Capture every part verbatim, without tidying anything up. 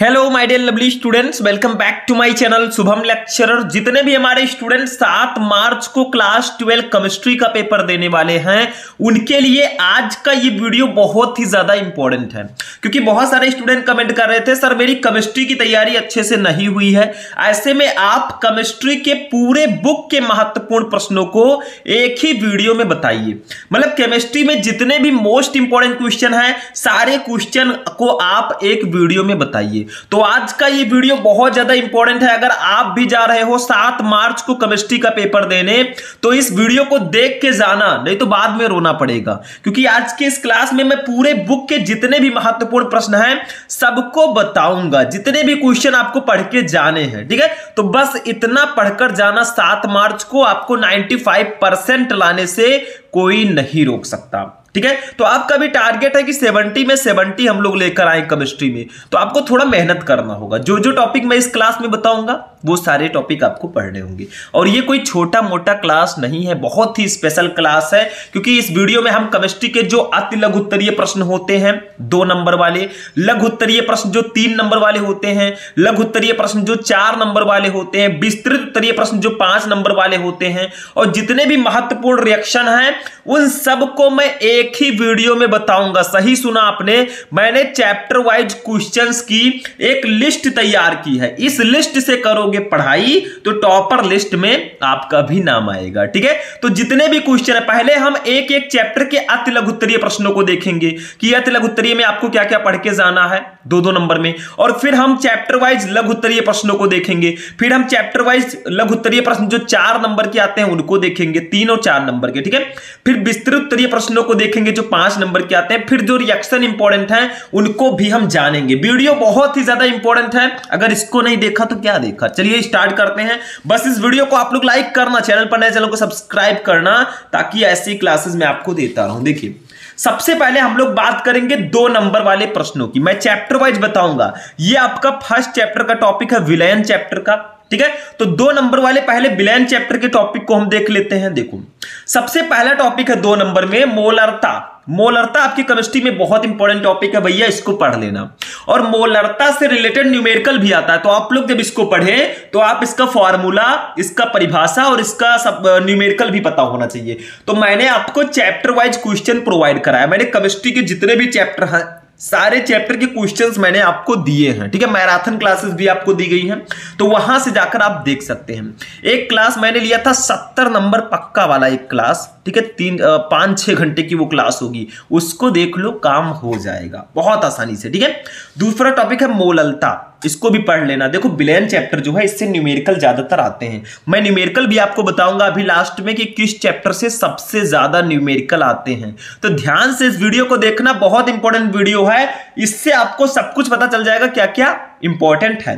Hello my dear lovely students, welcome back to my channel Shubham lecturer. जितने भी हमारे students सात मार्च को क्लास ट्वेल्व केमिस्ट्री का पेपर देने वाले हैं उनके लिए आज का ये वीडियो बहुत ही ज़्यादा इंपॉर्टेंट है, क्योंकि बहुत सारे स्टूडेंट कमेंट कर रहे थे सर मेरी केमिस्ट्री की तैयारी अच्छे से नहीं हुई है। ऐसे में आप केमिस्ट्री के पूरे बुक के महत्वपूर्ण प्रश्नों को एक ही वीडियो में बताइए। मतलब केमिस्ट्री में जितने भी मोस्ट इंपॉर्टेंट क्वेश्चन हैं सारे क्वेश्चन को आप एक वीडियो में बताइए। तो आज का ये वीडियो बहुत ज्यादा इंपॉर्टेंट है। अगर आप भी जा रहे हो सात मार्च को केमिस्ट्री का पेपर देने तो इस वीडियो को देख के जाना, नहीं तो बाद में रोना पड़ेगा, क्योंकि आज के इस क्लास में मैं पूरे बुक के जितने भी महत्वपूर्ण प्रश्न हैं सबको बताऊंगा, जितने भी क्वेश्चन आपको पढ़ के जाने हैं। ठीक है, तो बस इतना पढ़कर जाना, सात मार्च को आपको नाइन्टी फाइव परसेंट लाने से कोई नहीं रोक सकता। ठीक है, तो आपका भी टारगेट है कि सत्तर में सत्तर हम लोग लेकर आए केमिस्ट्री में, तो आपको थोड़ा मेहनत करना होगा। जो जो टॉपिक मैं इस क्लास में बताऊंगा वो सारे टॉपिक आपको पढ़ने होंगे, और ये कोई छोटा मोटा क्लास नहीं है, बहुत ही स्पेशल क्लास है, क्योंकि इस वीडियो में हम केमिस्ट्री के जो अति लघु उत्तरीय प्रश्न होते हैं, दो नंबर वाले लघु उत्तरीय प्रश्न, जो तीन नंबर वाले होते हैं लघु उत्तरीय प्रश्न, जो चार नंबर वाले होते हैं विस्तृत उत्तरीय प्रश्न, जो पांच नंबर वाले होते हैं, और जितने भी महत्वपूर्ण रिएक्शन हैं उन सबको मैं एक ही वीडियो में बताऊंगा। सही सुना आपने, मैंने चैप्टर वाइज क्वेश्चंस की एक लिस्ट तैयार की है। इस लिस्ट से करोगे पढ़ाई तो टॉपर लिस्ट में आपका भी नाम आएगा। ठीक है, तो जितने भी क्वेश्चन है पहले हम एक एक चैप्टर के अति लघु उत्तरीय प्रश्नों को देखेंगे कि अति लघु उत्तरीय में आपको क्या क्या पढ़ के जाना है, दो दो नंबर में, और फिर हम चैप्टर वाइज लघु उत्तरीय प्रश्नों को देखेंगे। फिर हम चैप्टर वाइज लघु उत्तरीय प्रश्न जो चार नंबर के आते हैं उनको देखेंगे, तीन और चार नंबर के। ठीक है, फिर विस्तृत उत्तरीय प्रश्नों को देखेंगे जो पांच नंबर के आते हैं। फिर जो रिएक्शन इंपॉर्टेंट है उनको भी हम जानेंगे। वीडियो बहुत ही ज्यादा इंपॉर्टेंट है, अगर इसको नहीं देखा तो क्या देखा। चलिए स्टार्ट करते हैं। बस इस वीडियो को आप लोग लाइक करना, चैनल पर नए चैनल को सब्सक्राइब करना, ताकि ऐसी क्लासेस में आपको देता रहूं। देखिए, सबसे पहले हम लोग बात करेंगे दो नंबर वाले प्रश्नों की। मैं चैप्टर वाइज बताऊंगा। ये आपका फर्स्ट चैप्टर का टॉपिक है, विलयन चैप्टर का। ठीक है, तो दो नंबर वाले पहले विलयन चैप्टर के टॉपिक को हम देख लेते हैं। देखो, सबसे पहला टॉपिक है दो नंबर में मोलरता। मोलरता आपकी केमिस्ट्री में बहुत इंपॉर्टेंट टॉपिक है भैया, इसको पढ़ लेना। और मोलरता से रिलेटेड न्यूमेरिकल भी आता है, तो आप लोग जब इसको पढ़े तो आप इसका फॉर्मूला, इसका परिभाषा और इसका सब न्यूमेरिकल भी पता होना चाहिए। तो मैंने आपको चैप्टर वाइज क्वेश्चन प्रोवाइड कराया। मैंने केमिस्ट्री के जितने भी चैप्टर हैं सारे चैप्टर के क्वेश्चंस मैंने आपको दिए हैं। ठीक है, मैराथन क्लासेस भी आपको दी गई हैं, तो वहां से जाकर आप देख सकते हैं। एक क्लास मैंने लिया था सत्तर नंबर पक्का वाला, एक क्लास। ठीक है, तीन पाँच छः घंटे की वो क्लास होगी, उसको देख लो, काम हो जाएगा बहुत आसानी से। ठीक है, दूसरा टॉपिक है मोललता, इसको भी पढ़ लेना। देखो, विलयन चैप्टर जो है इससे न्यूमेरिकल ज्यादातर आते हैं। मैं न्यूमेरिकल भी आपको बताऊंगा अभी लास्ट में कि किस चैप्टर से सबसे ज्यादा न्यूमेरिकल आते हैं, तो ध्यान से इस वीडियो को देखना, बहुत इंपॉर्टेंट वीडियो है, इससे आपको सब कुछ पता चल जाएगा क्या क्या इंपॉर्टेंट है।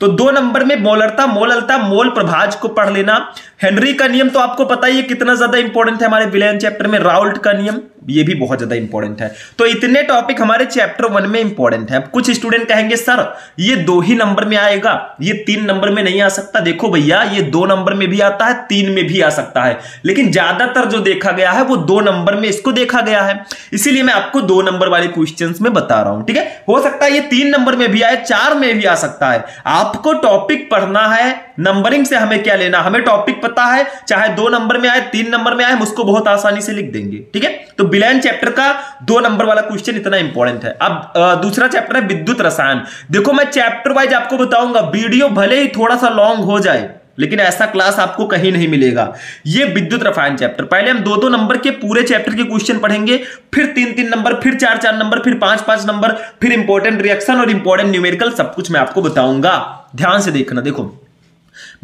तो दो नंबर में मोलरता, मोललता, मोल प्रभाज को पढ़ लेना। हेनरी का नियम तो आपको पता ही है कितना ज्यादा इंपॉर्टेंट है हमारे विलयन चैप्टर में। राउल्ट का नियम ये भी बहुत ज्यादा इंपॉर्टेंट है। तो इतने टॉपिक हमारे चैप्टर वन में इंपॉर्टेंट है। कुछ स्टूडेंट कहेंगे सर ये दो ही नंबर में आएगा, ये तीन नंबर में नहीं आ सकता। देखो भैया, ये दो नंबर में भी आता है, तीन में भी आ सकता है, लेकिन ज्यादातर जो देखा गया है वो दो नंबर में इसको देखा गया है, इसीलिए मैं आपको दो नंबर वाले क्वेश्चन में बता रहा हूं। ठीक है, हो सकता है ये तीन नंबर में भी आए, चार में भी आ सकता है। आपको टॉपिक पढ़ना है, नंबरिंग से हमें क्या लेना, हमें टॉपिक पता है, चाहे दो नंबर में आए तीन नंबर में आए, हम उसको बहुत आसानी से लिख देंगे। ठीक है, तो विलयन चैप्टर का दो नंबर वाला क्वेश्चन इतना इंपॉर्टेंट है। अब आ, दूसरा चैप्टर है विद्युत रसायन। देखो, मैं चैप्टर वाइज आपको बताऊंगा, वीडियो भले ही थोड़ा सा लॉन्ग हो जाए लेकिन ऐसा क्लास आपको कहीं नहीं मिलेगा। ये विद्युत रसायन चैप्टर, पहले हम दो दो नंबर के पूरे चैप्टर के क्वेश्चन पढ़ेंगे, फिर तीन तीन नंबर, फिर चार चार नंबर, फिर पांच पांच नंबर, फिर इंपॉर्टेंट रिएक्शन और इंपॉर्टेंट न्यूमेरिकल, सब कुछ मैं आपको बताऊंगा, ध्यान से देखना। देखो,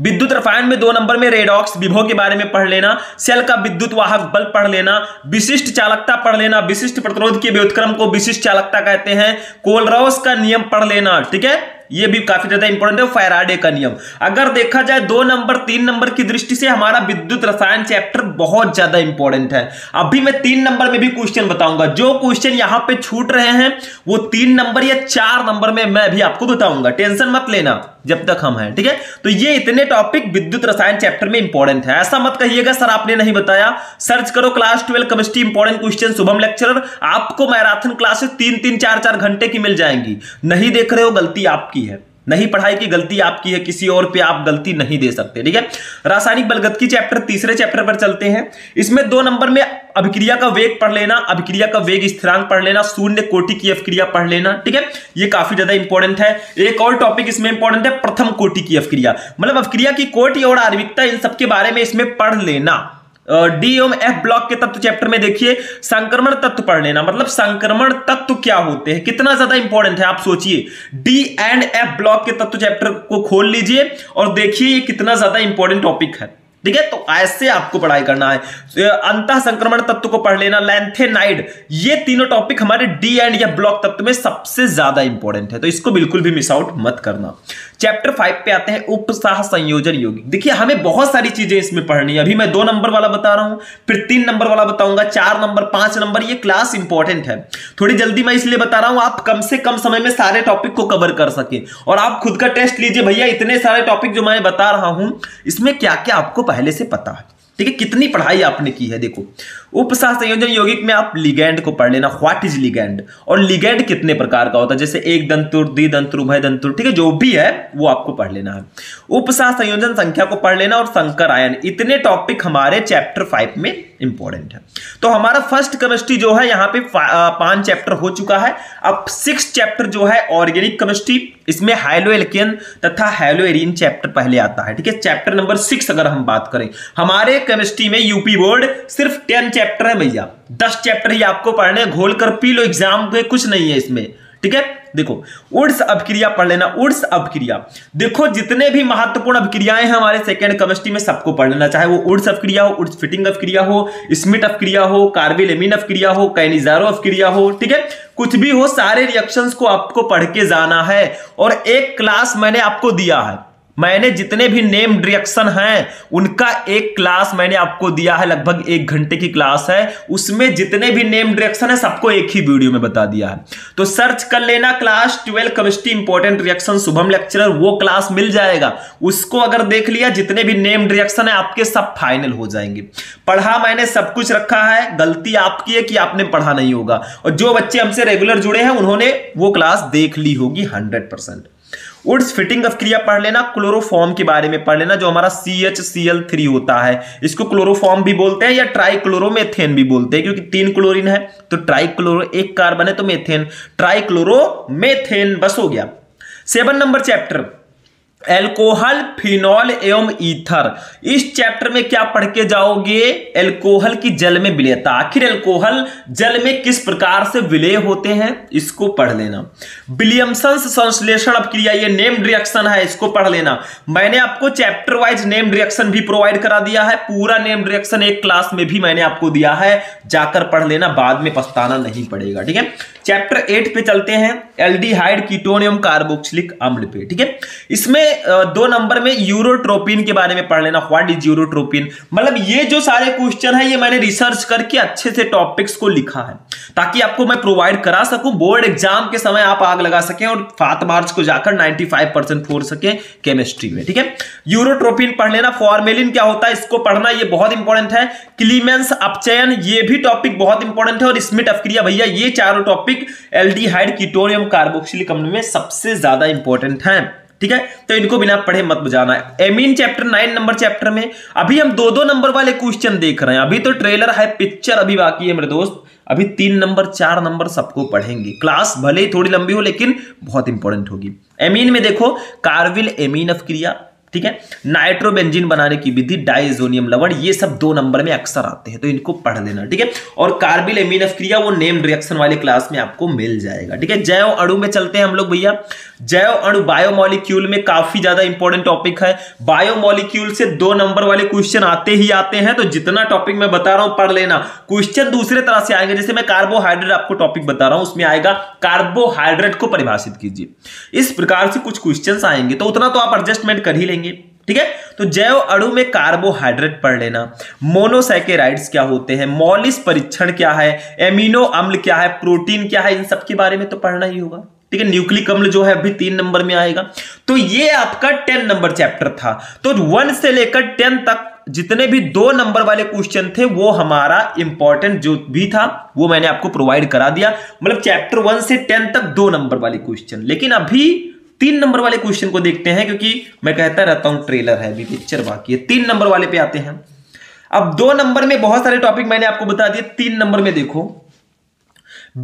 विद्युत रसायन में दो नंबर में रेडॉक्स विभव के बारे में पढ़ लेना, सेल का विद्युत वाहक बल पढ़ लेना, विशिष्ट चालकता पढ़ लेना, विशिष्ट प्रतिरोध के व्युत्क्रम को विशिष्ट चालकता कहते हैं, कोलरॉस का नियम पढ़ लेना। ठीक है, ये भी काफी ज्यादा इंपॉर्टेंट है, फैराडे का नियम। अगर देखा जाए दो नंबर तीन नंबर की दृष्टि से हमारा विद्युत रसायन चैप्टर बहुत ज्यादा इंपॉर्टेंट है। अभी मैं तीन नंबर में भी क्वेश्चन बताऊंगा, जो क्वेश्चन यहां पे छूट रहे हैं वो तीन नंबर या चार नंबर में मैं भी आपको बताऊंगा, टेंशन मत लेना। जब तक हम हैं, ठीक है। तो ये इतने टॉपिक विद्युत रसायन चैप्टर में इंपॉर्टेंट है। ऐसा मत कहिएगा सर आपने नहीं बताया। सर्च करो class twelve chemistry important question Shubham lecturer, आपको मैराथन क्लासेस तीन तीन चार चार घंटे की मिल जाएंगी। नहीं देख रहे हो गलती आपकी है, नहीं पढ़ाई की गलती आपकी है, किसी और पे आप गलती नहीं दे सकते, ठीक है। रासायनिक बलगतिकी चैप्टर तीसरे चैप्टर पर चलते हैं। इसमें दो नंबर में अभिक्रिया का वेग पढ़ लेना, अभिक्रिया का वेग स्थिरांक पढ़ लेना, शून्य कोटि की अभिक्रिया पढ़ लेना, ठीक है। ये काफी ज्यादा इंपॉर्टेंट है। एक और टॉपिक इसमें इंपॉर्टेंट है, प्रथम कोटि की अभिक्रिया, मतलब अभिक्रिया की कोटि और आर्विकता, इन सबके बारे में इसमें पढ़ लेना। डी एवं एफ ब्लॉक के तत्व चैप्टर में देखिए संक्रमण तत्व पढ़ लेना, मतलब संक्रमण तत्व क्या होते हैं, कितना ज्यादा इंपॉर्टेंट है आप सोचिए। डी एंड एफ ब्लॉक के तत्व चैप्टर को खोल लीजिए और देखिए ये कितना ज्यादा इंपॉर्टेंट टॉपिक है, ठीक है। तो ऐसे आपको पढ़ाई करना है। अंतः संक्रमण तत्व को पढ़ लेना, लैंथेनाइड, ये तीनों टॉपिक हमारे डी एंड या ब्लॉक तत्व में सबसे ज्यादा इंपॉर्टेंट है, तो इसको बिल्कुल भी मिस आउट मत करना। चैप्टर फाइव पे आते हैं, उपसह संयोजन यौगिक। देखिए हमें बहुत सारी चीजें इसमें पढ़नी है। अभी मैं दो नंबर वाला बता रहा हूं, फिर तीन नंबर वाला बताऊंगा, चार नंबर, पांच नंबर, ये क्लास इंपॉर्टेंट है। थोड़ी जल्दी मैं इसलिए बता रहा हूं आप कम से कम समय में सारे टॉपिक को कवर कर सके। और आप खुद का टेस्ट लीजिए भैया, इतने सारे टॉपिक जो मैं बता रहा हूं इसमें क्या क्या आपको पहले से पता है, ठीक है, कितनी पढ़ाई आपने की है। देखो उपसह संयोजन यौगिक में आप लिगैंड को पढ़ लेना, व्हाट इज लिगैंड, और लिगैंड कितने प्रकार का होता है, जैसे एक दंतुर, द्वि दंतुर, उभय दंतुर, ठीक है, जो भी है वो आपको पढ़ लेना है। उपसह संयोजन संख्या को पढ़ लेना और संकर आयन, इतने टॉपिक हमारे चैप्टर फाइव में इंपॉर्टेंट है। तो हमारा फर्स्ट केमिस्ट्री जो है यहाँ पे पांच चैप्टर हो चुका है। अब सिक्स चैप्टर जो है ऑर्गेनिक केमिस्ट्री, इसमें हैलो एल्केन तथा हैलो एरीन चैप्टर पहले आता है, ठीक है। चैप्टर नंबर सिक्स अगर हम बात करें, हमारे केमिस्ट्री में यूपी बोर्ड सिर्फ टेन चैप्टर है भैया, दस चैप्टर ही आपको पढ़ने, घोल कर पी लो, एग्जाम में कुछ नहीं है इसमें, ठीक है। देखो वुड्स अभिक्रिया पढ़ लेना, वुड्स अभिक्रिया, देखो जितने भी महत्वपूर्ण अभिक्रियाएं हैं हमारे सेकेंड केमिस्ट्री में सबको पढ़ लेना, चाहे वो वुड्स अभिक्रिया हो, वुड्स फिटिंग अभिक्रिया हो, स्मिट अभिक्रिया हो, कार्बीलेमिन अभिक्रिया हो, कैनिजारो अभिक्रिया हो, ठीक है, कुछ भी हो, सारे रिएक्शंस को आपको पढ़ के जाना है। और एक क्लास मैंने आपको दिया है, मैंने जितने भी नेम रिएक्शन हैं उनका एक क्लास मैंने आपको दिया है, लगभग एक घंटे की क्लास है, उसमें जितने भी नेम रिएक्शन है सबको एक ही वीडियो में बता दिया है। तो सर्च कर लेना class twelve chemistry important reaction Shubham lecturer, वो क्लास मिल जाएगा। उसको अगर देख लिया जितने भी नेम रिएक्शन है आपके सब फाइनल हो जाएंगे। पढ़ा मैंने सब कुछ रखा है, गलती आपकी है कि आपने पढ़ा नहीं होगा। और जो बच्चे हमसे रेगुलर जुड़े हैं उन्होंने वो क्लास देख ली होगी हंड्रेड परसेंट। वुड्स फिटिंग अभिक्रिया पढ़ लेना, क्लोरोफॉर्म के बारे में पढ़ लेना, जो हमारा C H C L three होता है इसको क्लोरोफॉर्म भी बोलते हैं या ट्राइक्लोरोमेथेन भी बोलते हैं, क्योंकि तीन क्लोरीन है तो ट्राइक्लोरो, एक कार्बन है तो मेथेन, ट्राइक्लोरोमेथेन, बस हो गया। Seven number chapter alcohol, phenol एवं ईथर, इस चैप्टर में क्या पढ़ के जाओगे, एल्कोहल की जल में विलयता, आखिर एल्कोहल जल में किस प्रकार से विलय होते हैं, इसको पढ़ लेना। विलियमसन संश्लेषण अभिक्रिया, ये नेम रिएक्शन है, इसको पढ़ लेना। मैंने आपको चैप्टर वाइज नेम रिएक्शन भी प्रोवाइड करा दिया है, पूरा नेम रिएक्शन एक क्लास में भी मैंने आपको दिया है, जाकर पढ़ लेना, बाद में पछताना नहीं पड़ेगा, ठीक है। चैप्टर एट पे चलते हैं, एल्डिहाइड, कीटोन एवं कार्बोक्सिलिक अम्ल पे, ठीक है। इसमें दो नंबर में यूरोट्रोपिन के बारे में पढ़ लेना, व्हाट इज यूरोट्रोपिन, मतलब ये जो सारे क्वेश्चन है ये मैंने रिसर्च करके अच्छे से टॉपिक्स को लिखा है ताकि आपको मैं प्रोवाइड करा सकूं, बोर्ड एग्जाम के समय आप आग लगा सकें और सात मार्च को जाकर नाइनटी फाइव परसेंट फोड़ सके केमिस्ट्री में, ठीक है। यूरोट्रोपिन पढ़ लेना, फॉर्मेलिन क्या होता है इसको पढ़ना, यह बहुत इंपॉर्टेंट है। क्लीमेंस अपचयन, ये भी टॉपिक बहुत इंपॉर्टेंट है। और स्मिट अभिक्रिया, भैया ये चारों टॉपिक एल्डिहाइड, कीटोन एवं कार्बोक्सिलिक अम्ल में सबसे ज्यादा इंपॉर्टेंट है, ठीक है, तो इनको बिना पढ़े मत बुझाना है। Amine chapter nine number chapter में अभी हम दो दो नंबर वाले क्वेश्चन देख रहे हैं, अभी तो ट्रेलर है, पिक्चर अभी बाकी है मेरे दोस्त, अभी तीन नंबर चार नंबर सबको पढ़ेंगे। क्लास भले ही थोड़ी लंबी हो लेकिन बहुत इंपॉर्टेंट होगी। एमीन में देखो कार्बिल एमीन अभिक्रिया, ठीक है, नाइट्रोबेंजीन बनाने की विधि, डाइजोनियम लवण, ये सब दो नंबर में अक्सर आते हैं, तो इनको पढ़ लेना, ठीक है। और कार्बिल एमीन अभिक्रिया वो नेम रिएक्शन वाले क्लास में आपको मिल जाएगा, ठीक है। जैव अणु में चलते हैं हम लोग भैया, जैव अणु बायोमोलिक्यूल में काफी ज्यादा इंपॉर्टेंट टॉपिक है। बायोमोलिक्यूल से दो नंबर वाले क्वेश्चन आते ही आते हैं, तो जितना टॉपिक मैं बता रहा हूं पढ़ लेना। क्वेश्चन दूसरे तरह से आएंगे, जैसे मैं कार्बोहाइड्रेट आपको टॉपिक बता रहा हूं, उसमें आएगा कार्बोहाइड्रेट को परिभाषित कीजिए, इस प्रकार से कुछ क्वेश्चन आएंगे, तो उतना तो आप एडजस्टमेंट कर ही लेंगे, ठीक है। तो जैव अणु में कार्बोहाइड्रेट पढ़ लेना, मोनोसैकेराइड्स क्या होते हैं, मॉलिस परीक्षण क्या है, एमिनो अम्ल क्या है, प्रोटीन क्या है, इन सब के बारे में तो पढ़ना ही होगा, ठीक है, न्यूक्लिक अम्ल जो है अभी तीन नंबर में आएगा। तो ये आपका टेन नंबर चैप्टर था। तो वन से लेकर टेन तक जितने भी दो नंबर वाले क्वेश्चन थे वो हमारा इंपॉर्टेंट जो भी था वो मैंने आपको प्रोवाइड करा दिया, मतलब चैप्टर वन से टेन तक दो नंबर वाले क्वेश्चन। लेकिन अभी तीन नंबर वाले क्वेश्चन को देखते हैं, क्योंकि मैं कहता रहता हूं ट्रेलर है, अभी पिक्चर बाकी है। तीन नंबर वाले पे आते हैं। अब दो नंबर में बहुत सारे टॉपिक मैंने आपको बता दिए, तीन नंबर में देखो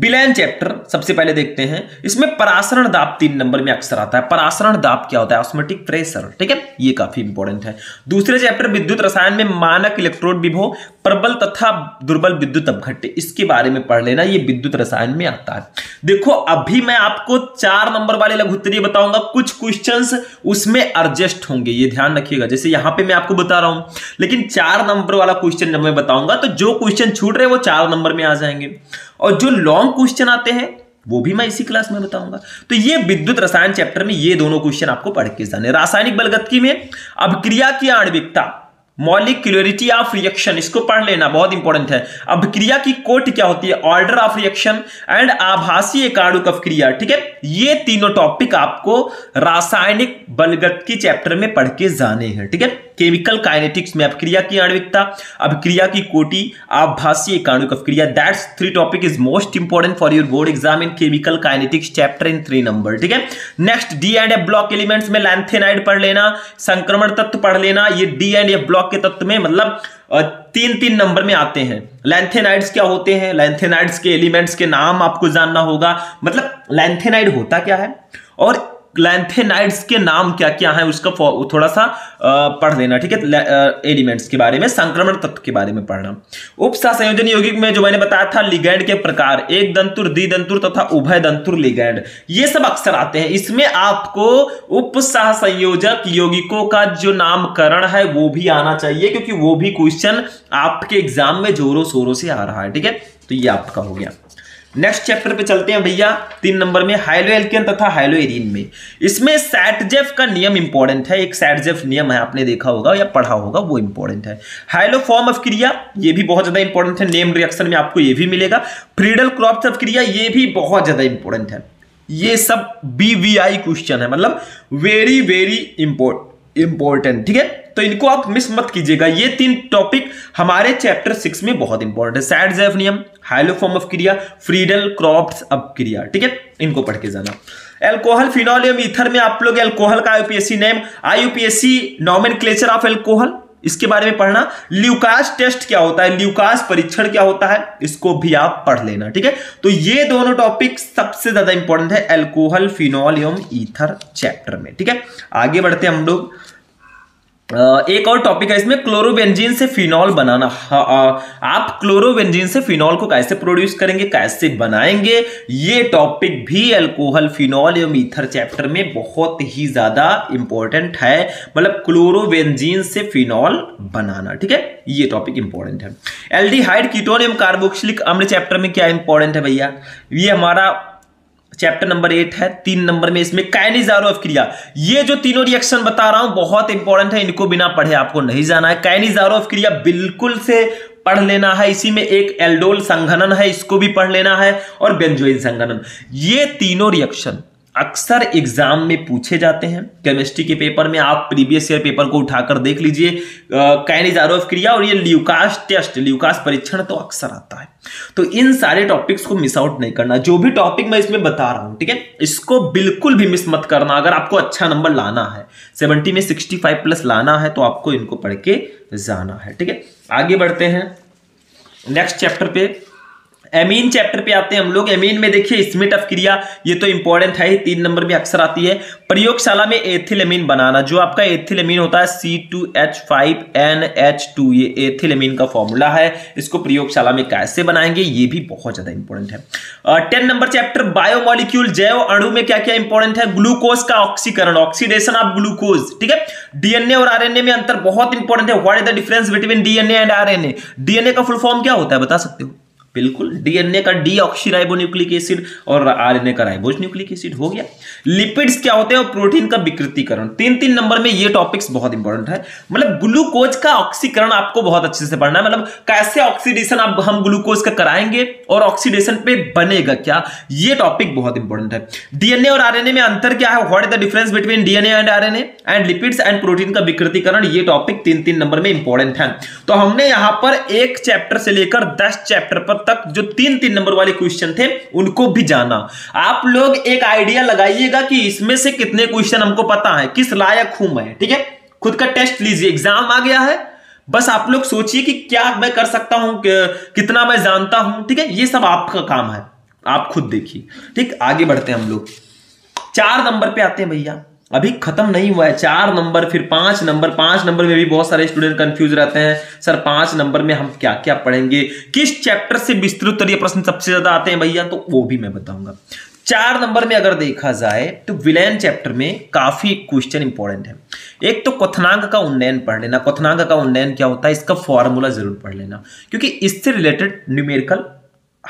विलयन चैप्टर सबसे पहले देखते हैं। इसमें परासरण दाब तीन नंबर में अक्सर आता है। परासरण दाब क्या होता है? ऑस्मोटिक प्रेशर, ठीक है, ये काफी इंपॉर्टेंट है। दूसरे चैप्टर विद्युत रसायन में मानक इलेक्ट्रोड विभव, प्रबल तथा दुर्बल विद्युत अपघट्य, इसके बारे में पढ़ लेना, ये विद्युत रसायन में आता है। देखो अभी मैं आपको चार नंबर वाले लघु उत्तरीय बताऊंगा, कुछ क्वेश्चंस उसमें एडजस्ट होंगे, ये ध्यान रखिएगा, जैसे यहां पे मैं आपको बता रहा हूं। लेकिन चार नंबर वाला क्वेश्चन जब मैं बताऊंगा तो जो क्वेश्चन छूट रहे वो चार नंबर में आ जाएंगे, और जो लॉन्ग क्वेश्चन आते हैं वो भी मैं इसी क्लास में बताऊंगा। तो ये विद्युत रसायन चैप्टर में ये दोनों क्वेश्चन आपको पढ़ के जाने। रासायनिक बलगतिकी में अभिक्रिया की आणविकता, मॉलिक्यूलरिटी ऑफ रिएक्शन, इसको पढ़ लेना, बहुत इंपॉर्टेंट है। अभिक्रिया की कोटि क्या होती है? ऑर्डर ऑफ रिएक्शन एंड आभासीय कारक अभिक्रिया, ठीक है, ये तीनों टॉपिक आपको रासायनिक बलगतिकी चैप्टर में पढ़ के जाने हैं, ठीक है। केमिकल काइनेटिक्स में अभिक्रिया की आणविकता, अभिक्रिया की कोटि, आभासीय कारक अभिक्रिया, that's three topic is most important for your board exam in chemical kinetics chapter in three number, ठीक है। Next D and F block elements में लैंथेनाइड पढ़ लेना, संक्रमण तत्व पढ़ लेना, ये डी एंड एफ ब्लॉक के तत्व में मतलब तीन तीन नंबर में आते हैं। लैंथेनाइड्स क्या होते हैं, लैंथेनाइड्स के एलिमेंट्स के नाम आपको जानना होगा, मतलब लैंथेनाइड होता क्या है और लैंथेनाइड्स के नाम क्या क्या है उसका थोड़ा सा पढ़ लेना, ठीक है। एलिमेंट्स के बारे में, संक्रमण तत्व के बारे में पढ़ना। उपसा संयोजन यौगिक में जो मैंने बताया था लिगैंड के प्रकार, एक दंतुर, द्विदंतुर तथा उभय दंतुर लिगैंड, ये सब अक्सर आते हैं। इसमें आपको उपसह संयोजक यौगिकों का जो नामकरण है वो भी आना चाहिए, क्योंकि वो भी क्वेश्चन आपके एग्जाम में जोरों शोरों से आ रहा है, ठीक है। तो ये आपका हो गया। नेक्स्ट चैप्टर पे चलते हैं भैया, तीन नंबर में हाइलो एल्केन तथा हाइलो एरीन में। इसमें सैटजेफ का नियम इंपॉर्टेंट है, एक सैटजेफ नियम है, आपने देखा होगा या पढ़ा होगा, वो इंपॉर्टेंट है। हाइलोफॉर्म अभिक्रिया ये भी बहुत ज्यादा इंपॉर्टेंट है, नेम रिएक्शन में आपको ये भी मिलेगा। फ्रीडल क्रॉप्स अभिक्रिया ये भी बहुत ज्यादा इंपॉर्टेंट है। ये सब बीवीआई क्वेश्चन है, मतलब वेरी वेरी इंपॉर्टेंट, ठीक है। तो इनको आप मिस मत कीजिएगा, ये तीन टॉपिक हमारे चैप्टर सिक्स में बहुत इंपॉर्टेंट है, सैटजेफ नियम, हाइलोफॉर्म अपक्रिया, फ्रीडल क्रॉप्स अपक्रिया, ठीक है, इनको पढ़ के जाना। एल्कोहल, फिनॉल एवं ईथर में आप लोग एल्कोहल का IUPAC name, IUPAC nomenclature of alcohol, इसके बारे में पढ़ना। ल्यूकास टेस्ट क्या होता है, ल्यूकास परीक्षण क्या होता है, इसको भी आप पढ़ लेना, ठीक है। तो ये दोनों टॉपिक सबसे ज्यादा इंपॉर्टेंट है एल्कोहल, फिनॉल एवं ईथर चैप्टर में, ठीक है। आगे बढ़ते हम लोग, एक और टॉपिक है इसमें, क्लोरोबेंजीन से फिनॉल बनाना। आप क्लोरोबेंजीन से फिनॉल को कैसे प्रोड्यूस करेंगे, कैसे बनाएंगे, ये टॉपिक भी अल्कोहल, फिनॉल एवं ईथर चैप्टर में बहुत ही ज्यादा इंपॉर्टेंट है, मतलब क्लोरोबेंजीन से फिनॉल बनाना, ठीक है, ये टॉपिक इंपॉर्टेंट है। एल्डिहाइड, कीटोन एवं कार्बोक्सिलिक अम्ल चैप्टर में क्या इंपॉर्टेंट है भैया, ये हमारा चैप्टर नंबर एट है, तीन नंबर में। इसमें काइनिजारो अभिक्रिया, ये जो तीनों रिएक्शन बता रहा हूं बहुत इंपॉर्टेंट है, इनको बिना पढ़े आपको नहीं जाना है। काइनिजारो अभिक्रिया बिल्कुल से पढ़ लेना है, इसी में एक एल्डोल संघनन है, इसको भी पढ़ लेना है, और बेंजोइन संघनन, ये तीनों रिएक्शन अक्सर एग्जाम में पूछे जाते हैं। केमिस्ट्री के पेपर में आप प्रीवियस ईयर पेपर को उठाकर देख लीजिए, काइनिजारो अभिक्रिया और ये ल्यूकास टेस्ट, ल्यूकास परीक्षण तो अक्सर आता है। तो इन सारे टॉपिक्स को मिस आउट नहीं करना, जो भी टॉपिक मैं इसमें बता रहा हूं, ठीक है, इसको बिल्कुल भी मिस मत करना। अगर आपको अच्छा नंबर लाना है, सेवेंटी में सिक्सटी फाइव प्लस लाना है, तो आपको इनको पढ़ के जाना है, ठीक है। आगे बढ़ते हैं नेक्स्ट चैप्टर पे, एमीन चैप्टर पे आते हैं हम लोग। एमीन में देखिए स्मिट अभिक्रिया, ये तो इंपॉर्टेंट है, तीन नंबर में अक्सर आती है। प्रयोगशाला में एथिलेमीन बनाना, जो आपका एथिलेमीन होता है C two H five N H two, ये एथिलेमीन का फॉर्मूला है, इसको प्रयोगशाला में कैसे बनाएंगे, ये भी बहुत ज्यादा इंपॉर्टेंट है। टेन नंबर चैप्टर बायोमोलिक्यूल, जैव अणु में क्या क्या इंपॉर्टेंट है, ग्लूकोज का ऑक्सीकरण, ऑक्सीडेशन ऑफ ग्लूकोज, ठीक है। डीएनए और आरएनए में अंतर बहुत इंपॉर्टेंट है, what is the difference between DNA and RNA, DNA का फुल फॉर्म क्या होता है बता सकते हो, बिल्कुल डीएनए का डीऑक्सीराइबोन्यूक्लिक एसिड और आरएनए का राइबोज न्यूक्लिक एसिड हो गया। लिपिड्स क्या होते हैं और प्रोटीन का विकृतीकरण, तीन तीन नंबर में ये टॉपिक्स बहुत इंपॉर्टेंट है। मतलब ग्लूकोज का ऑक्सीकरण आपको बहुत अच्छे से पढ़ना है, मतलब कैसे ऑक्सीडेशन आप हम ग्लूकोज का कराएंगे और ऑक्सीडेशन पे बनेगा क्या, ये टॉपिक बहुत इंपॉर्टेंट है। डीएनए और आरएनए में अंतर क्या है, what is the difference between DNA and RNA and lipids and protein का विकृतीकरण, ये टॉपिक तीन तीन नंबर में इंपॉर्टेंट है। तो हमने यहां पर एक चैप्टर से लेकर दस चैप्टर पर तक जो तीन तीन नंबर वाले क्वेश्चन थे उनको भी जाना। आप लोग एक आइडिया लगाइएगा कि इसमें से कितने क्वेश्चन हमको पता है, किस लायक हूं मैं, ठीक है। खुद का टेस्ट लीजिए, एग्जाम आ गया है, बस आप लोग सोचिए कि क्या मैं कर सकता हूं, कितना मैं जानता हूं, ठीक है। ये सब आपका काम है, आप खुद देखिए, ठीक। आगे बढ़ते हैं हम लोग, चार नंबर पे आते हैं भैया, अभी खत्म नहीं हुआ है। चार नंबर फिर पांच नंबर, पांच नंबर में भी बहुत सारे स्टूडेंट कंफ्यूज रहते हैं, सर पांच नंबर में हम क्या क्या पढ़ेंगे, किस चैप्टर से विस्तृत तरीके प्रश्न सबसे ज्यादा आते हैं भैया, तो वो भी मैं बताऊंगा। चार नंबर में अगर देखा जाए तो विलयन चैप्टर में काफी क्वेश्चन इंपॉर्टेंट है। एक तो क्वथनांक का उन्नयन पढ़ लेना, क्वथनांक का उन्नयन क्या होता है इसका फॉर्मूला जरूर पढ़ लेना, क्योंकि इससे रिलेटेड न्यूमेरिकल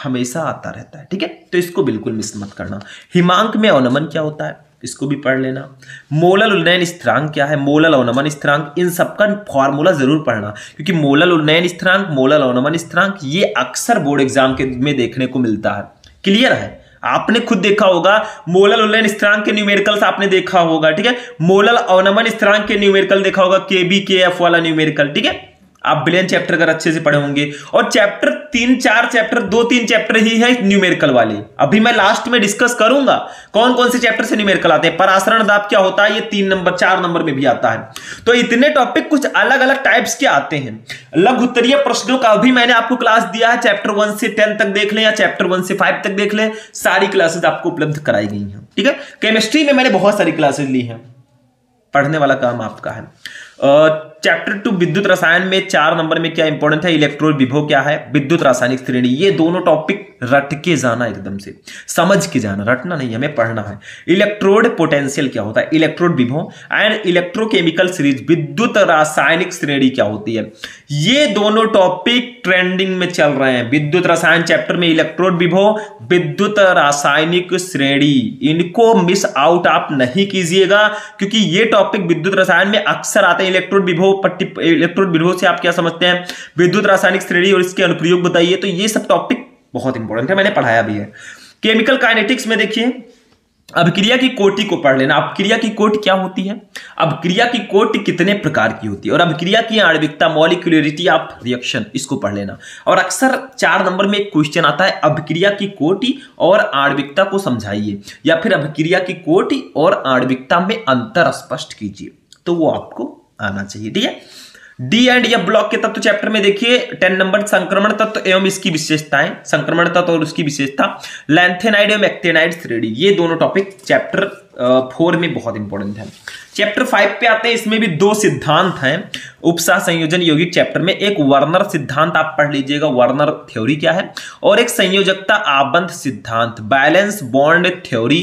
हमेशा आता रहता है, ठीक है, तो इसको बिल्कुल मिस मत करना। हिमांक में अवनमन क्या होता है इसको भी पढ़ लेना। मोलल उन्नयन स्थिरांक क्या है, मोलल अवनमन स्थिरांक, इन सबका फॉर्मूला जरूर पढ़ना, क्योंकि मोलल उन्नयन स्थिरांक मोलल अवनमन स्थिरांक ये अक्सर बोर्ड एग्जाम के में देखने को मिलता है। क्लियर है, आपने खुद देखा होगा मोलल उन्नयन स्थिरांक के न्यूमेरिकल्स आपने देखा होगा, ठीक है, मोलल अवनमन स्थिरांक के न्यूमेरिकल देखा होगा, केबी के एफ वाला न्यूमेरिकल, ठीक है। आप विलयन चैप्टर अगर अच्छे से पढ़े होंगे, और चैप्टर तीन चार चैप्टर दो तीन चैप्टर ही है न्यूमेरिकल वाले, अभी मैं लास्ट में डिस्कस करूंगा कौन कौन से चैप्टर से न्यूमेरिकल आते हैं। परासरण दाब क्या होता है, ये तीन नंबर चार नंबर में भी आता है। तो इतने टॉपिक कुछ अलग अलग टाइप्स के आते हैं। लघु उत्तरीय प्रश्नों का भी मैंने आपको क्लास दिया है, चैप्टर वन से टेन तक देख लें या चैप्टर वन से फाइव तक देख लें, सारी क्लासेज आपको उपलब्ध कराई गई है, ठीक है। केमिस्ट्री में मैंने बहुत सारी क्लासेज ली है, पढ़ने वाला काम आपका है। चैप्टर टू विद्युत रसायन में चार नंबर में क्या इंपॉर्टेंट है, इलेक्ट्रॉन विभव क्या है, विद्युत रासायनिक श्रेणी, ये दोनों टॉपिक रट के जाना, एकदम से समझ के जाना, रटना नहीं, हमें पढ़ना है। इलेक्ट्रोड पोटेंशियल क्या होता है, इलेक्ट्रोड विभव एंड इलेक्ट्रोकेमिकल सीरीज, विद्युत रासायनिक श्रेणी क्या होती है, ये दोनों टॉपिक ट्रेंडिंग में चल रहे हैं। विद्युत रसायन चैप्टर में इलेक्ट्रोड विभव, विद्युत रासायनिक श्रेणी, इनको मिस आउट आप नहीं कीजिएगा, क्योंकि ये टॉपिक विद्युत रसायन में अक्सर आते हैं। इलेक्ट्रोड विभव, इलेक्ट्रोड विभव से आप क्या समझते हैं, विद्युत रासायनिक श्रेणी और इसके अनुप्रयोग बताइए, तो ये सब टॉपिक बहुत इंपॉर्टेंट है, मैंने पढ़ाया भी है। केमिकल काइनेटिक्स में देखिए अभिक्रिया की कोटि को पढ़ लेना। अभिक्रिया की कोटि क्या होती है, अभिक्रिया की कोटि कितने प्रकार की होती है, और अभिक्रिया की आणविकता, मॉलिक्यूलरिटी ऑफ रिएक्शन, इसको पढ़ लेना। और अक्सर चार नंबर में एक क्वेश्चन आता है, अभिक्रिया की कोटि और आणविकता को समझाइए, या फिर अभिक्रिया की कोटि और आणविकता में अंतर स्पष्ट कीजिए, तो वो आपको आना चाहिए, ठीक है। डी एंड या ब्लॉक के तत्व चैप्टर में देखिए टेन नंबर, संक्रमण तत्व एवं इसकी विशेषताएं, संक्रमण तत्व और उसकी विशेषता, लैंथेनाइड एवं एक्टेनाइड श्रेणी, ये दोनों टॉपिक चैप्टर फोर में बहुत इंपॉर्टेंट है। चैप्टर फाइव पे आते हैं, इसमें भी दो सिद्धांत हैं उपसा संयोजन यौगिक चैप्टर में, एक वर्नर सिद्धांत आप पढ़ लीजिएगा, वर्नर थ्योरी क्या है, और एक संयोजकता आबंध सिद्धांत, बैलेंस बॉन्ड थ्योरी,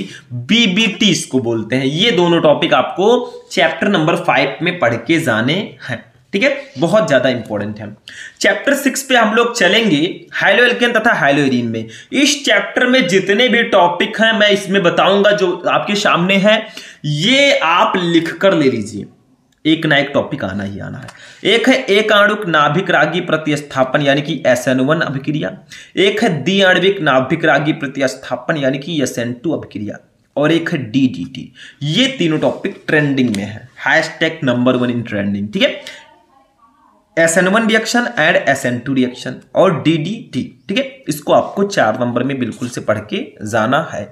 बीबीटी इसको बोलते हैं, ये दोनों टॉपिक आपको चैप्टर नंबर फाइव में पढ़ के जाने हैं, ठीक है, बहुत ज्यादा इंपॉर्टेंट है। चैप्टर सिक्स पे हम लोग चलेंगे हाइलो एल्केन तथा हाइलो एरीन में। इस चैप्टर में जितने भी टॉपिक हैं मैं इसमें बताऊंगा, जो आपके सामने है ये आप लिख कर ले लीजिए, एक ना एक टॉपिक आना ही आना है। एक है एक आणुक नाभिक रागी प्रतिस्थापन यानी कि एस एन वन अभिक्रिया, एक है दी आणविक नाभिक रागी प्रतिस्थापन यानी कि एस एन टू अभिक्रिया, और एक है डी डी टी, ये तीनों टॉपिक ट्रेंडिंग में है, hashtag number one in trending, ठीक है। S N one reaction and S N two reaction और डी डी टी, ठीक है, इसको आपको चार नंबर में बिल्कुल से पढ़ के जाना है।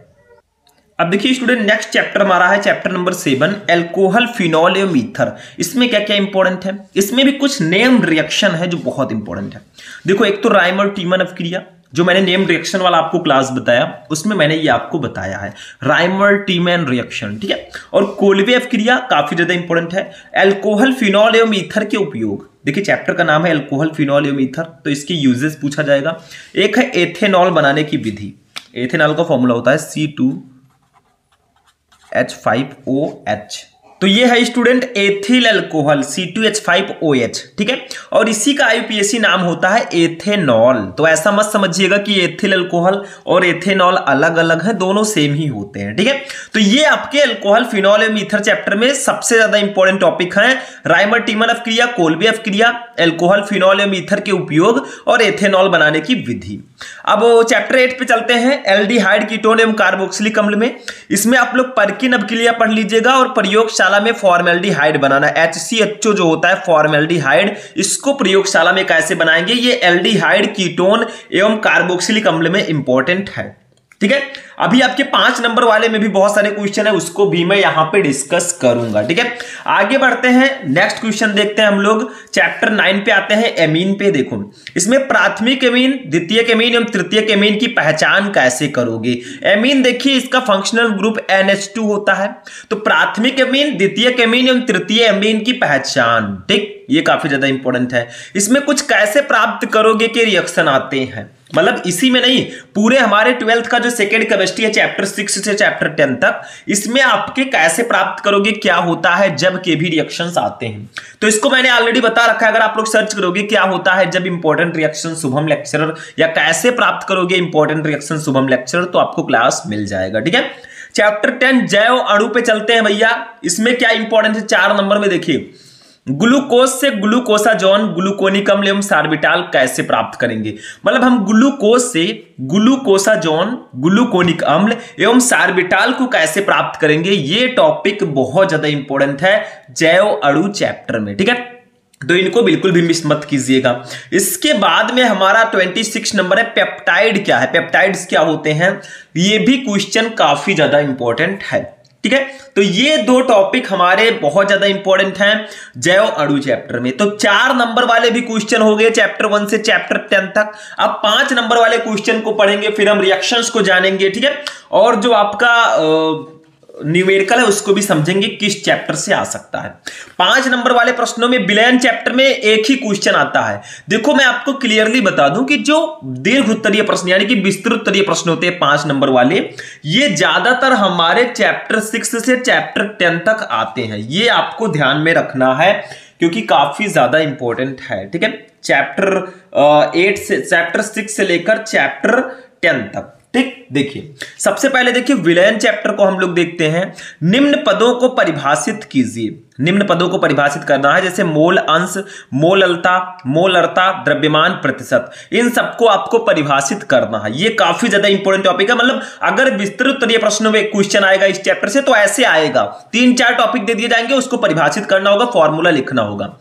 अब देखिए स्टूडेंट नेक्स्ट चैप्टर हमारा है chapter number seven, alcohol phenol एवं ईथर, इसमें क्या क्या इंपॉर्टेंट है, इसमें भी कुछ नेम रिएक्शन है जो बहुत इंपॉर्टेंट है। देखो एक तो राइमर टीमन अभिक्रिया, जो मैंने नेम रिएक्शन वाला आपको क्लास बताया उसमें मैंने ये आपको बताया है, राइमर टीमैन रिएक्शन, ठीक है। और कोल्वे अभिक्रिया काफी ज्यादा इंपॉर्टेंट है, एल्कोहल फिनॉल एवं ईथर के उपयोग, देखिए चैप्टर का नाम है एल्कोहल फिनॉल एवं ईथर, तो इसके यूजेस पूछा जाएगा। एक है एथेनॉल बनाने की विधि, एथेनॉल का फॉर्मूला होता है C two H five O H, तो ये है student ethyl alcohol C two H five O H, ठीक है। और इसी का आई यू पी ए सी नाम होता है एथेनॉल। तो ऐसा मत समझिएगा कि एथिल अल्कोहल और एथेनॉल अलग अलग है, दोनों सेम ही होते हैं, ठीक है। तो ये आपके अल्कोहल फिनॉल एवं ईथर चैप्टर में सबसे ज्यादा इंपॉर्टेंट टॉपिक है। राइमर टीमन अवक्रिया, कोल्बी अवक्रिया, अल्कोहल फिनॉल एवं ईथर के उपयोग और एथेनॉल बनाने की विधि। अब चैप्टर एट पे चलते हैं, एल्डिहाइड कीटोन एवं कार्बोक्सिलिक अम्ल में। इसमें आप लोग परकिन अभिक्रिया पढ़ लीजिएगा और प्रयोगशाला में फॉर्मेल्डिहाइड बनाना, एच सी एच ओ जो होता है फॉर्मेल्डिहाइड, इसको प्रयोगशाला में कैसे बनाएंगे, ये एल्डिहाइड कीटोन एवं कार्बोक्सिलिक अम्ल में इंपॉर्टेंट है, ठीक है। अभी आपके पांच नंबर वाले में भी बहुत सारे क्वेश्चन है, उसको भी मैं यहां पे डिस्कस करूंगा, ठीक है। आगे बढ़ते हैं, नेक्स्ट क्वेश्चन देखते हैं हम लोग। चैप्टर नाइन पे आते हैं, एमीन पे। देखो इसमें प्राथमिक एमीन, द्वितीयक एमीन एवं तृतीयक एमीन की पहचान कैसे करोगे। एमीन देखिए इसका functional group N H two होता है। तो प्राथमिक एमीन, द्वितीयक एमीन एवं तृतीय एमीन की पहचान, ठीक, ये काफी ज्यादा इंपॉर्टेंट है। इसमें कुछ कैसे प्राप्त करोगे के रिएक्शन आते हैं, मतलब इसी में नहीं, पूरे हमारे ट्वेल्थ का जो सेकेंड केमिस्ट्री है चैप्टर सिक्स से चैप्टर टेन तक, इसमें आपके कैसे प्राप्त करोगे, क्या होता है जब के भी रिएक्शंस आते हैं। तो इसको मैंने ऑलरेडी बता रखा है, अगर आप लोग सर्च करोगे क्या होता है जब इंपॉर्टेंट रिएक्शन शुभम लेक्चरर या कैसे प्राप्त करोगे इंपॉर्टेंट रिएक्शन शुभम लेक्चरर, तो आपको क्लास मिल जाएगा, ठीक है। चैप्टर टेन जैव अणु पे चलते हैं भैया। इसमें क्या इंपॉर्टेंट है, चार नंबर में देखिए, ग्लूकोज से ग्लूकोसाजोन, ग्लूकोनिक अम्ल एवं सॉर्बिटॉल कैसे प्राप्त करेंगे। मतलब हम ग्लूकोज से ग्लूकोसाजोन, ग्लूकोनिक अम्ल एवं सॉर्बिटॉल को कैसे प्राप्त करेंगे, ये टॉपिक बहुत ज्यादा इंपॉर्टेंट है जैव अणु चैप्टर में, ठीक है। तो इनको बिल्कुल भी मिस मत कीजिएगा। इसके बाद में हमारा छब्बीस नंबर है, पेप्टाइड क्या है, पेप्टाइड्स क्या होते हैं, ये भी क्वेश्चन काफी ज्यादा इंपॉर्टेंट है, ठीक है। तो ये दो टॉपिक हमारे बहुत ज्यादा इंपॉर्टेंट हैं जैव अणु चैप्टर में। तो चार नंबर वाले भी क्वेश्चन हो गए चैप्टर वन से चैप्टर टेन तक। अब पांच नंबर वाले क्वेश्चन को पढ़ेंगे, फिर हम रिएक्शंस को जानेंगे, ठीक है। और जो आपका न्यूमेरिकल है उसको भी समझेंगे किस चैप्टर से आ सकता है। पांच नंबर वाले प्रश्नों में विलयन चैप्टर में एक ही क्वेश्चन आता है। देखो मैं आपको क्लियरली बता दूं कि जो दीर्घ उत्तरीय प्रश्न यानी कि विस्तृत उत्तरीय प्रश्न होते हैं पांच नंबर वाले, ये ज्यादातर हमारे चैप्टर सिक्स से चैप्टर टेन तक आते हैं, ये आपको ध्यान में रखना है क्योंकि काफी ज्यादा इंपॉर्टेंट है, ठीक है। चैप्टर एट से चैप्टर सिक्स से लेकर चैप्टर टेन तक, ठीक। देखिए सबसे पहले देखिए विलयन चैप्टर को हम लोग देखते हैं। निम्न पदों को परिभाषित कीजिए, निम्न पदों को परिभाषित करना है, जैसे मोल अंश, मोल अल्ता, मोल अर्ता, द्रव्यमान प्रतिशत, इन सबको आपको परिभाषित करना है। ये काफी ज्यादा इंपॉर्टेंट टॉपिक है, मतलब अगर विस्तृत उत्तरीय प्रश्नों में क्वेश्चन आएगा इस चैप्टर से तो ऐसे आएगा, तीन चार टॉपिक दे दिए जाएंगे, उसको परिभाषित करना होगा, फॉर्मूला लिखना होगा।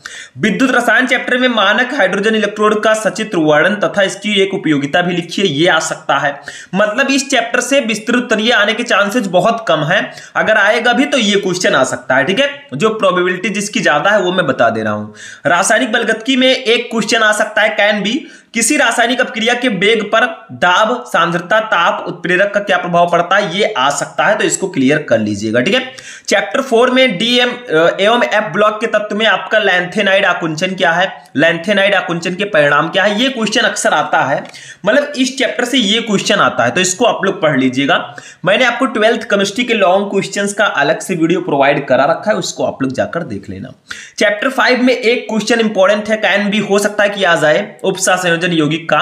विद्युत रसायन चैप्टर में मानक हाइड्रोजन इलेक्ट्रोड का सचित्र वर्णन तथा इसकी एक उपयोगिता भी लिखिए, ये आ सकता है। मतलब इस चैप्टर से विस्तृत उत्तरीय आने के चांसेस बहुत कम हैं, अगर आएगा भी तो ये क्वेश्चन आ सकता है, ठीक है। जो प्रोबेबिलिटी जिसकी ज्यादा है वो मैं बता दे रहा हूं। रासायनिक बलगतिकी में एक क्वेश्चन आ सकता है, कैन बी, किसी रासायनिक अभिक्रिया के वेग पर दाब, सांद्रता, ताप, उत्प्रेरक का क्या प्रभाव पड़ता है, ये आ सकता है, तो इसको क्लियर कर लीजिएगा, ठीक है। चैप्टर फोर में डी एम एवं एफ ब्लॉक के तत्व में आपका लैंथेनाइड आकुंचन क्या है, लैंथेनाइड आकुंचन के परिणाम क्या है, ये क्वेश्चन अक्सर आता है, मतलब इस चैप्टर से ये क्वेश्चन आता है, तो इसको आप लोग पढ़ लीजिएगा। मैंने आपको ट्वेल्थ केमिस्ट्री के लॉन्ग क्वेश्चन का अलग से वीडियो प्रोवाइड करा रखा है, उसको आप लोग जाकर देख लेना। चैप्टर फाइव में एक क्वेश्चन इंपॉर्टेंट है, कैन भी, हो सकता है कि आ जाए, उपसा संयोजन यौगिक का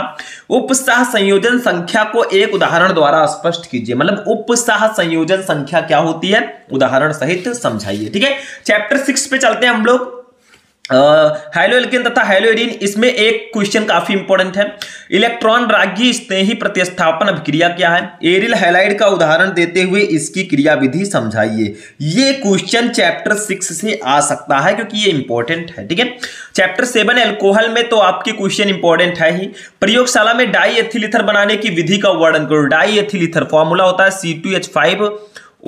उपसह संयोजन संख्या को एक उदाहरण द्वारा स्पष्ट कीजिए। मतलब उपसह संयोजन संख्या क्या होती है उदाहरण सहित समझाइए, ठीक है। चैप्टर सिक्स पे चलते हैं हम लोग, हेलो एल्केन तथा हेलो एडीन। इसमें एक क्वेश्चन काफी इंपॉर्टेंट है, इलेक्ट्रॉन रागी स्नेही प्रतिस्थापन अभिक्रिया क्या है, एरिल हैलाइड का उदाहरण देते हुए इसकी क्रियाविधि समझाइए, ये क्वेश्चन चैप्टर सिक्स से आ सकता है क्योंकि ये इंपॉर्टेंट है, ठीक है। चैप्टर सेवन एल्कोहल में तो आपके क्वेश्चन इंपॉर्टेंट है ही, प्रयोगशाला में डाई एथिल ईथर बनाने की विधि का वर्णन करो। डाई एथिल ईथर फॉर्मूला होता है C two H five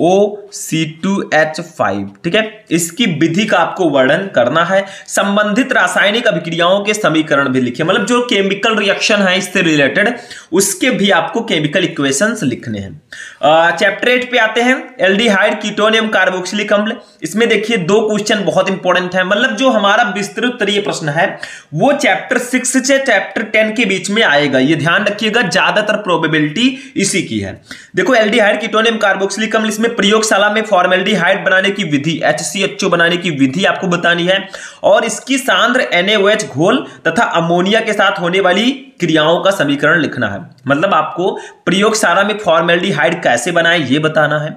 O C two H five, ठीक है। इसकी विधि का आपको वर्णन करना है। संबंधित रासायनिक अभिक्रियाओं के समीकरण भी लिखिए, मतलब जो केमिकल रिएक्शन है इससे रिलेटेड उसके भी आपको केमिकल इक्वेशंस लिखने हैं। चैप्टर एट पे आते हैं, एल्डिहाइड कीटोन एवं कार्बोक्सिलिक अम्ल। इसमें देखिए दो क्वेश्चन बहुत इंपॉर्टेंट है, मतलब जो हमारा विस्तृत उत्तरीय प्रश्न है वो चैप्टर सिक्स से चैप्टर टेन के बीच में आएगा, ये ध्यान रखिएगा, ज्यादातर प्रोबेबिलिटी इसी की है। देखो एल्डिहाइड कीटोन एवं कार्बोक्सिलिक अम्ल, इसमें में प्रयोगशाला में फॉर्मेल्डिहाइड बनाने की विधि, एच सी एच ओ बनाने की विधि आपको बतानी है और इसकी सांद्र एन ए ओ एच घोल तथा अमोनिया के साथ होने वाली क्रियाओं का समीकरण लिखना है। मतलब आपको प्रयोगशाला में फॉर्मेल्डिहाइड कैसे बनाएं ये बताना है।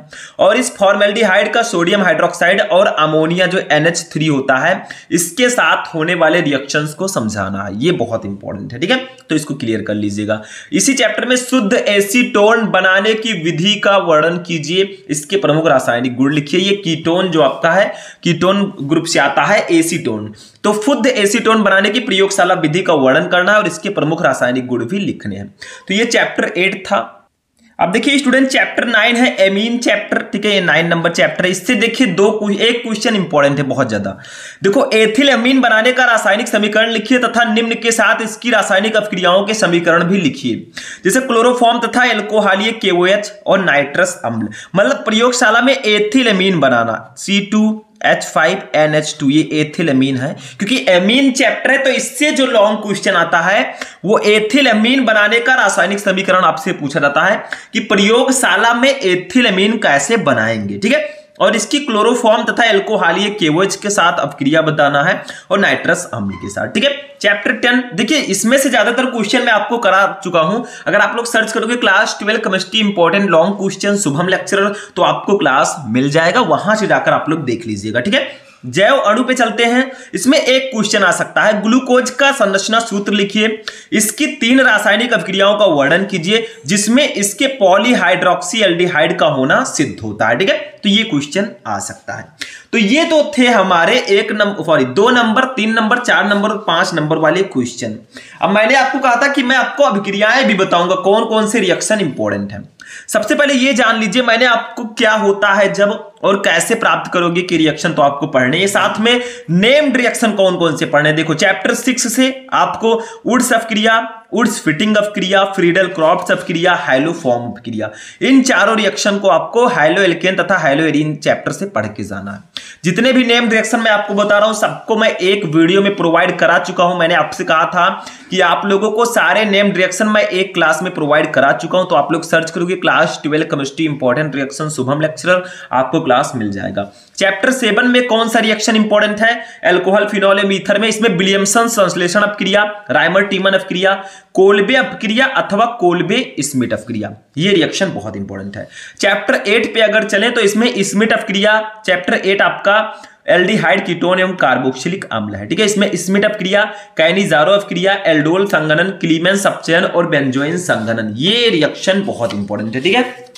और इस फॉर्मेल्डिहाइड का सोडियम हाइड्रोक्साइड और अमोनिया जो एन एच थ्री होता है इसके साथ होने वाले रिएक्शंस को समझाना है, ये बहुत इंपॉर्टेंट है। ठीक है, तो इसको क्लियर कर लीजिएगा। इसी चैप्टर में शुद्ध एसीटोन बनाने की विधि का वर्णन कीजिए, इसके प्रमुख रासायनिक गुण लिखिए। ये कीटोन जो आपका है कीटोन ग्रुप से आता है एसीटोन, तो शुद्ध एसीटोन बनाने की प्रयोगशाला विधि का वर्णन करना है और इसके प्रमुख रासायनिक गुण भी लिखने हैं। तो ये चैप्टर एट था। अब देखिए स्टूडेंट चैप्टर नाइन है एमीन चैप्टर, ठीक है, ये नाइन नंबर चैप्टर है। इससे देखिए दो एक क्वेश्चन इंपॉर्टेंट है बहुत ज्यादा। देखो एथिल अमीन बनाने का रासायनिक समीकरण लिखिए तथा निम्न के साथ इसकी रासायनिक अभिक्रियाओं के समीकरण भी लिखिए, जैसे क्लोरोफॉर्म तथा एल्कोहलिक के ओ एच और नाइट्रस अम्ल। मतलब प्रयोगशाला में एथिल अमीन बनाना, C two H five N H two, ये एथिलामीन है। क्योंकि एमीन चैप्टर है तो इससे जो लॉन्ग क्वेश्चन आता है वो एथिलामीन बनाने का रासायनिक समीकरण आपसे पूछा जाता है कि प्रयोगशाला में एथिलामीन कैसे बनाएंगे। ठीक है, और इसकी क्लोरोफॉर्म तथा एल्कोहलिक के ओ एच के साथ अभिक्रिया बताना है और नाइट्रस अम्ल के साथ। ठीक है, चैप्टर टेन देखिए इसमें से ज्यादातर क्वेश्चन मैं आपको करा चुका हूं। अगर आप लोग सर्च करोगे class twelve chemistry important long question Shubham lecturer तो आपको क्लास मिल जाएगा, वहां से जाकर आप लोग देख लीजिएगा। ठीक है, जैव अणु पे चलते हैं। इसमें एक क्वेश्चन आ सकता है, ग्लूकोज का संरचना सूत्र लिखिए, इसकी तीन रासायनिक अभिक्रियाओं का वर्णन कीजिए जिसमें इसके पॉलीहाइड्रोक्सी एल्डिहाइड का होना सिद्ध होता है। ठीक है, तो ये क्वेश्चन आ सकता है। तो ये तो थे हमारे एक नंबर सॉरी दो नंबर, तीन नंबर, चार नंबर और पांच नंबर वाले क्वेश्चन। अब मैंने आपको कहा था कि मैं आपको अभिक्रियाएं भी बताऊंगा, कौन कौन से रिएक्शन इंपॉर्टेंट है। सबसे पहले ये जान लीजिए मैंने आपको क्या होता है जब और कैसे प्राप्त करोगे कि रिएक्शन तो आपको पढ़ने है, साथ में नेम्ड रिएक्शन कौन कौन से पढ़ने। देखो चैप्टर सिक्स से आपको वुड्स अभिक्रिया, वुड्स फिटिंग अभिक्रिया, फ्रीडल क्रॉफ्ट्स अभिक्रिया, हैलोफॉर्म अभिक्रिया, इन चारों रिएक्शन को आपको हैलो एल्केन तथा हैलो एरीन चैप्टर से पढ़ के जाना है। जितने भी नेम्ड रिएक्शन मैं आपको बता रहा हूं सबको मैं एक वीडियो में प्रोवाइड करा चुका हूं। मैंने आपसे कहा था कि आप लोगों को सारे नेम्ड रिएक्शन मैं एक क्लास में प्रोवाइड करा चुका हूं, तो आप लोग सर्च करोगे class twelve chemistry important reaction Shubham lecturer, आपको क्लास मिल जाएगा। चैप्टर सेवन में कौन सा रिएक्शन इंपॉर्टेंट है, एल्कोहल फिनॉल एवं ईथर में, इसमें विलियमसन संश्लेषण अपक्रिया, राइमर टीमन अपक्रिया, कोल्बे अपक्रिया अथवा कोल्बे स्मिट अपक्रिया, ये रिएक्शन बहुत इंपॉर्टेंट है। चैप्टर एट पे अगर चले तो इसमें स्मिट अपक्रिया, चैप्टर एट आपका एल्डिहाइड कीटोन एवं कार्बोक्सिलिक अम्ल है। ठीक है, इसमें स्मिट अपक्रिया, कैनिजारो अपक्रिया, एल्डोल संघनन, क्लीमेन सबचयन और बेंजोइन संघनन, ये रिएक्शन बहुत इंपॉर्टेंट है। ठीक है,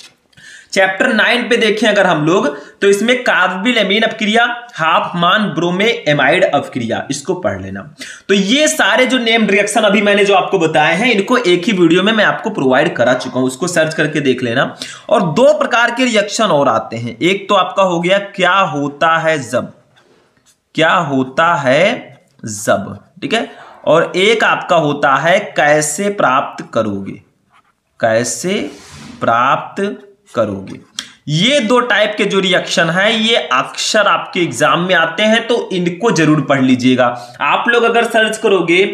चैप्टर नाइन पे देखें अगर हम लोग तो इसमें कार्बीलामीन अपक्रिया, हाफमान ब्रोमे एमाइड अपक्रिया, इसको पढ़ लेना। तो ये सारे जो नेम रिएक्शन अभी मैंने जो आपको बताए हैं इनको एक ही वीडियो में मैं आपको प्रोवाइड करा चुका हूं, उसको सर्च करके देख लेना। और दो प्रकार के रिएक्शन और आते हैं, एक तो आपका हो गया क्या होता है जब, क्या होता है जब, ठीक है, और एक आपका होता है कैसे प्राप्त करोगे, कैसे प्राप्त करोगे। ये दो टाइप के जो रिएक्शन है ये अक्सर आपके एग्जाम में आते हैं, तो इनको जरूर पढ़ लीजिएगा। आप लोग अगर सर्च करोगे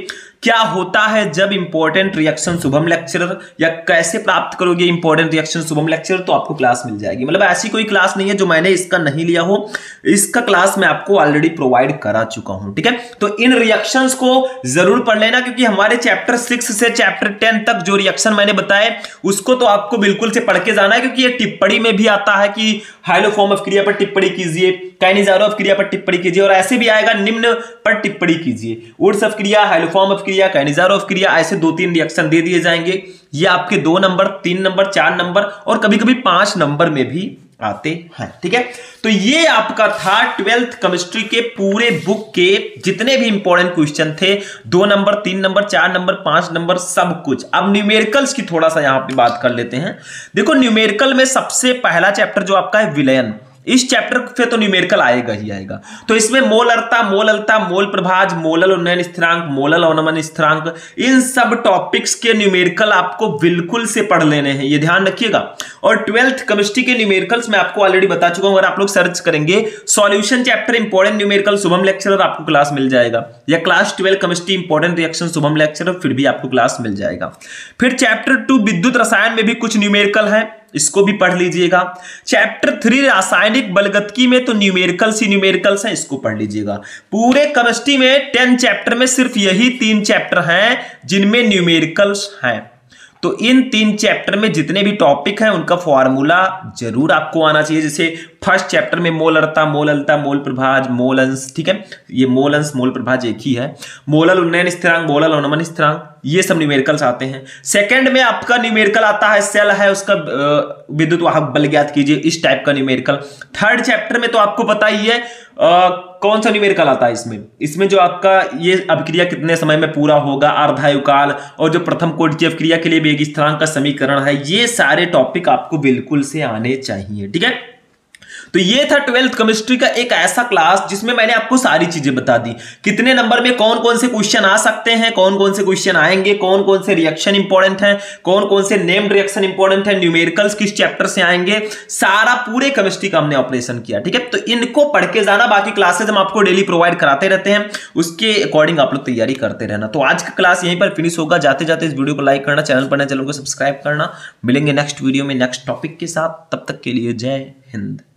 क्या होता है जब इंपॉर्टेंट रिएक्शन शुभम लेक्चरर या कैसे प्राप्त करोगे इंपॉर्टेंट रिएक्शन शुभम लेक्चरर तो आपको क्लास मिल जाएगी। मतलब ऐसी कोई क्लास नहीं है जो मैंने इसका नहीं लिया हो, इसका क्लास मैं आपको ऑलरेडी प्रोवाइड करा चुका हूं। ठीक है, तो इन रिएक्शंस को जरूर पढ़ लेना क्योंकि हमारे चैप्टर सिक्स से चैप्टर टेन तक जो रिएक्शन मैंने बताए उसको तो आपको बिल्कुल से पढ़ के जाना है, क्योंकि ये टिप्पणी में भी आता है कि हाइलोफॉर्म अभिक्रिया पर टिप्पणी कीजिए, काइनिजारो अभिक्रिया पर टिप्पणी कीजिए, और ऐसे भी आएगा निम्न पर टिप्पणी कीजिए, वुड्स अभिक्रिया, हाइलोफॉर्म क्रिया, काइनिजारो क्रिया, ऐसे दो तीन रिएक्शन दे दिए जाएंगे। ये आपके दो नंबर, तीन नंबर, चार नंबर और कभी कभी पांच नंबर में भी आते हैं। ठीक है, तो ये आपका था ट्वेल्थ केमिस्ट्री के पूरे बुक के जितने भी इंपॉर्टेंट क्वेश्चन थे, दो नंबर, तीन नंबर, चार नंबर, पांच नंबर, सब कुछ। अब न्यूमेरिकल्स की थोड़ा सा यहां पे बात कर लेते हैं। देखो न्यूमेरिकल में सबसे पहला चैप्टर जो आपका है विलयन, इस चैप्टर पे तो न्यूमेरिकल आएगा ही आएगा। तो इसमें मोलरता, मोललता, मोल प्रभाज, मोलल उन्नयन स्थिरांक, मोलल अवनमन स्थिरांक, इन सब टॉपिक्स के न्यूमेरिकल आपको बिल्कुल से पढ़ लेने हैं, ये ध्यान रखिएगा। और ट्वेल्थ केमिस्ट्री के न्यूमेरिकल्स मैं आपको ऑलरेडी बता चुका हूं, अगर आप लोग सर्च करेंगे solution chapter important numerical Shubham lecturer आपको क्लास मिल जाएगा, या class twelve chemistry important reaction Shubham lecturer फिर भी आपको क्लास मिल जाएगा। फिर चैप्टर टू विद्युत रसायन में भी कुछ न्यूमेरिकल है, इसको भी पढ़ लीजिएगा। चैप्टर थ्री रासायनिक बलगतकी में तो न्यूमेरिकल्स ही न्यूमेरिकल्स हैं, इसको पढ़ लीजिएगा। पूरे केमिस्ट्री में टेन चैप्टर में सिर्फ यही तीन चैप्टर हैं जिनमें न्यूमेरिकल्स हैं, तो इन तीन चैप्टर में जितने भी टॉपिक हैं उनका फॉर्मूला जरूर आपको आना चाहिए। जैसे फर्स्ट चैप्टर में मोल अर्ता, मोल अल्ता, मोल प्रभाज, मोल अंश, ठीक है, ये मोल अंश मोल प्रभाज एक ही है, मोलल उन्नयन स्थिरांक, मोलल अनुमन स्थिरांक, ये सब न्यूमेरिकल्स आते हैं। सेकंड में आपका न्यूमेरिकल आता है सेल है उसका विद्युत वाहक बल ज्ञात कीजिए, इस टाइप का न्यूमेरिकल। थर्ड चैप्टर में तो आपको पता ही है आ, कौन सा न्यूमेरिकल आता है इसमें, इसमें जो आपका ये अभिक्रिया कितने समय में पूरा होगा, अर्धायुकाल, और जो प्रथम कोटि की अभिक्रिया के लिए वेग स्थिरांक का समीकरण है, ये सारे टॉपिक आपको बिल्कुल से आने चाहिए, ठीक है। तो ये था ट्वेल्थ केमिस्ट्री का एक ऐसा क्लास जिसमें मैंने आपको सारी चीजें बता दी, कितने नंबर में कौन कौन से क्वेश्चन आ सकते हैं, कौन कौन से क्वेश्चन आएंगे, कौन कौन से रिएक्शन इंपॉर्टेंट हैं, कौन कौन से नेम्ड रिएक्शन इंपॉर्टेंट हैं, न्यूमेरिकल्स किस चैप्टर से आएंगे, सारा पूरे केमिस्ट्री का हमने ऑपरेशन किया, ठीक है। तो इनको पढ़ के जाना, बाकी क्लासेज हम आपको डेली प्रोवाइड कराते रहते हैं, उसके अकॉर्डिंग आप लोग तैयारी करते रहना। तो आज का क्लास यहीं पर फिनिश होगा। जाते जाते इस वीडियो को लाइक करना, चैनल पर नए चैनल को सब्सक्राइब करना। मिलेंगे नेक्स्ट वीडियो में नेक्स्ट टॉपिक के साथ, तब तक के लिए जय हिंद।